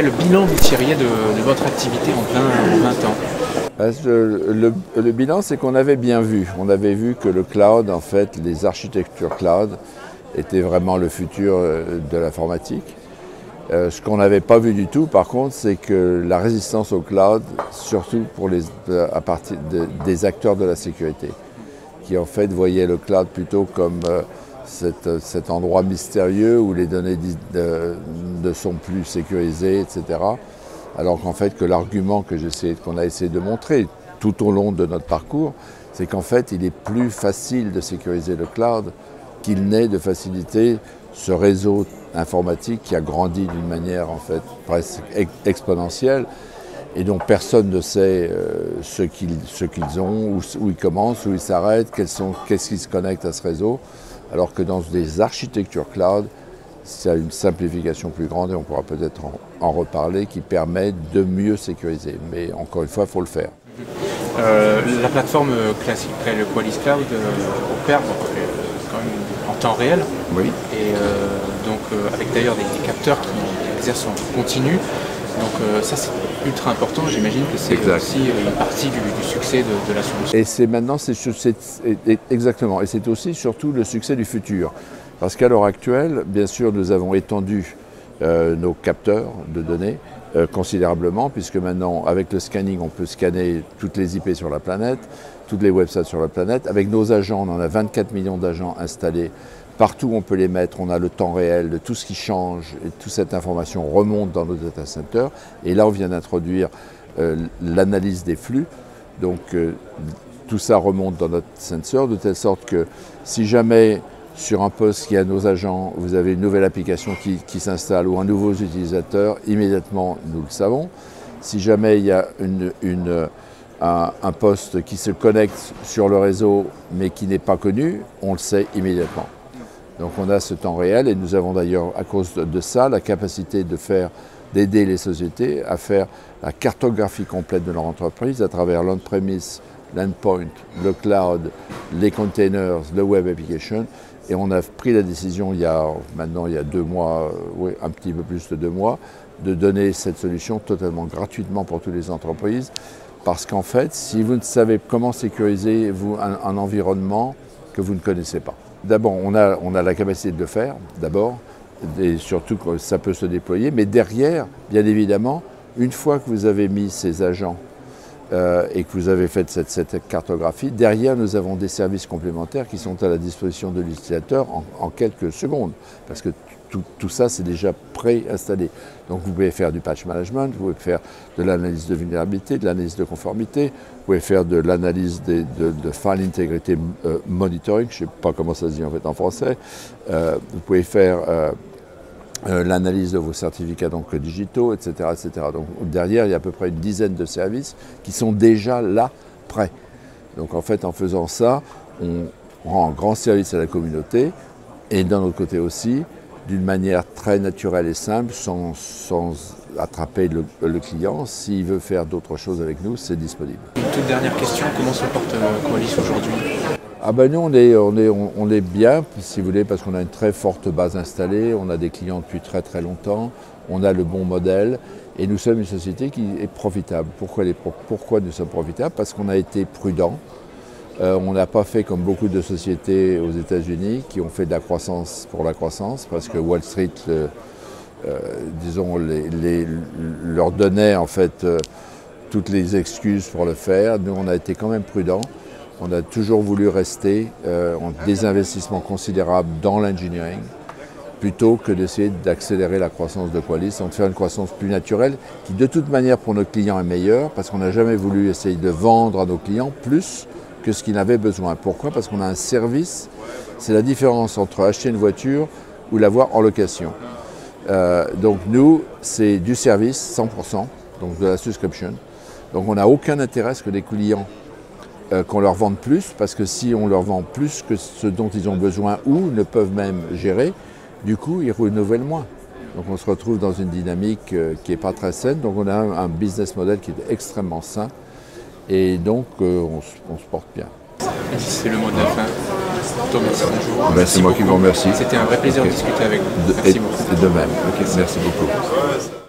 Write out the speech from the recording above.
Quel bilan vous tiriez de votre activité en 20 ans? Le bilan, c'est qu'on avait bien vu. On avait vu que le cloud, en fait, les architectures cloud étaient vraiment le futur de l'informatique. Ce qu'on n'avait pas vu du tout, par contre, c'est que la résistance au cloud, surtout pour à partir des acteurs de la sécurité, qui en fait voyaient le cloud plutôt comme cet endroit mystérieux où les données ne sont plus sécurisées, etc. Alors qu'en fait, que l'argument qu'on a essayé de montrer tout au long de notre parcours, c'est qu'en fait, il est plus facile de sécuriser le cloud qu'il n'est de faciliter ce réseau informatique qui a grandi d'une manière en fait presque exponentielle et dont personne ne sait ce qu'ils ont, où ils commencent, où ils s'arrêtent, qu'est-ce qui se connecte à ce réseau, alors que dans des architectures cloud, c'est une simplification plus grande et on pourra peut-être en reparler, qui permet de mieux sécuriser. Mais encore une fois, il faut le faire. La plateforme classique, le Qualys Cloud, opère quand même en temps réel. Oui. Et donc avec d'ailleurs des capteurs qui exercent en continu. Donc ça c'est ultra important, j'imagine que c'est aussi une partie du succès de la solution. Et c'est maintenant, exactement, et c'est aussi surtout le succès du futur. Parce qu'à l'heure actuelle, bien sûr, nous avons étendu nos capteurs de données considérablement, puisque maintenant, avec le scanning, on peut scanner toutes les IP sur la planète, toutes les websites sur la planète. Avec nos agents, on en a 24 millions d'agents installés. Partout où on peut les mettre, on a le temps réel de tout ce qui change et toute cette information remonte dans nos data centers. Et là, on vient d'introduire l'analyse des flux. Donc, tout ça remonte dans notre sensor de telle sorte que si jamais sur un poste qui a nos agents, vous avez une nouvelle application qui s'installe ou un nouveau utilisateur, immédiatement, nous le savons. Si jamais il y a un poste qui se connecte sur le réseau mais qui n'est pas connu, on le sait immédiatement. Donc on a ce temps réel et nous avons d'ailleurs à cause de ça la capacité d'aider les sociétés à faire la cartographie complète de leur entreprise à travers l'on-premise, l'endpoint, le cloud, les containers, le web application. Et on a pris la décision il y a 2 mois, oui, un petit peu plus de 2 mois, de donner cette solution totalement gratuitement pour toutes les entreprises. Parce qu'en fait, si vous ne savez comment sécuriser un environnement que vous ne connaissez pas. D'abord, on a la capacité de le faire, d'abord, et surtout que ça peut se déployer. Mais derrière, bien évidemment, une fois que vous avez mis ces agents et que vous avez fait cette cartographie, derrière, nous avons des services complémentaires qui sont à la disposition de l'utilisateur en quelques secondes. Parce que tout ça, c'est déjà pré-installé. Donc, vous pouvez faire du patch management, vous pouvez faire de l'analyse de vulnérabilité, de l'analyse de conformité, vous pouvez faire de l'analyse de file intégrité monitoring, je ne sais pas comment ça se dit en fait en français. Vous pouvez faire l'analyse de vos certificats donc, digitaux, etc., etc. Donc, derrière, il y a à peu près une dizaine de services qui sont déjà là, prêts. Donc, en fait, en faisant ça, on rend un grand service à la communauté et d'un autre côté aussi, d'une manière très naturelle et simple, sans attraper le client. S'il veut faire d'autres choses avec nous, c'est disponible. Une toute dernière question, comment se porte Qualys aujourd'hui? Ah ben nous, on est bien, si vous voulez, parce qu'on a une très forte base installée, on a des clients depuis très très longtemps, on a le bon modèle, et nous sommes une société qui est profitable. Pourquoi nous sommes profitables? Parce qu'on a été prudent. On n'a pas fait comme beaucoup de sociétés aux États-Unis qui ont fait de la croissance pour la croissance parce que Wall Street, disons, leur donnait en fait toutes les excuses pour le faire. Nous, on a été quand même prudents. On a toujours voulu rester en désinvestissement considérable dans l'engineering plutôt que d'essayer d'accélérer la croissance de Qualys, donc faire une croissance plus naturelle qui, de toute manière, pour nos clients est meilleure parce qu'on n'a jamais voulu essayer de vendre à nos clients plus que ce qu'il avait besoin. Pourquoi? Parce qu'on a un service, c'est la différence entre acheter une voiture ou l'avoir en location. Donc nous, c'est du service 100%, donc de la subscription. Donc on n'a aucun intérêt à ce que les clients, qu'on leur vende plus, parce que si on leur vend plus que ce dont ils ont besoin ou ne peuvent même gérer, du coup ils renouvellent moins. Donc on se retrouve dans une dynamique qui n'est pas très saine, donc on a un business model qui est extrêmement sain. Et donc, on se porte bien. C'est le mot de la fin. Thomas, bonjour. Ben, c'est moi qui vous remercie. C'était un vrai plaisir de discuter avec vous. Merci beaucoup. De même. Okay, merci beaucoup.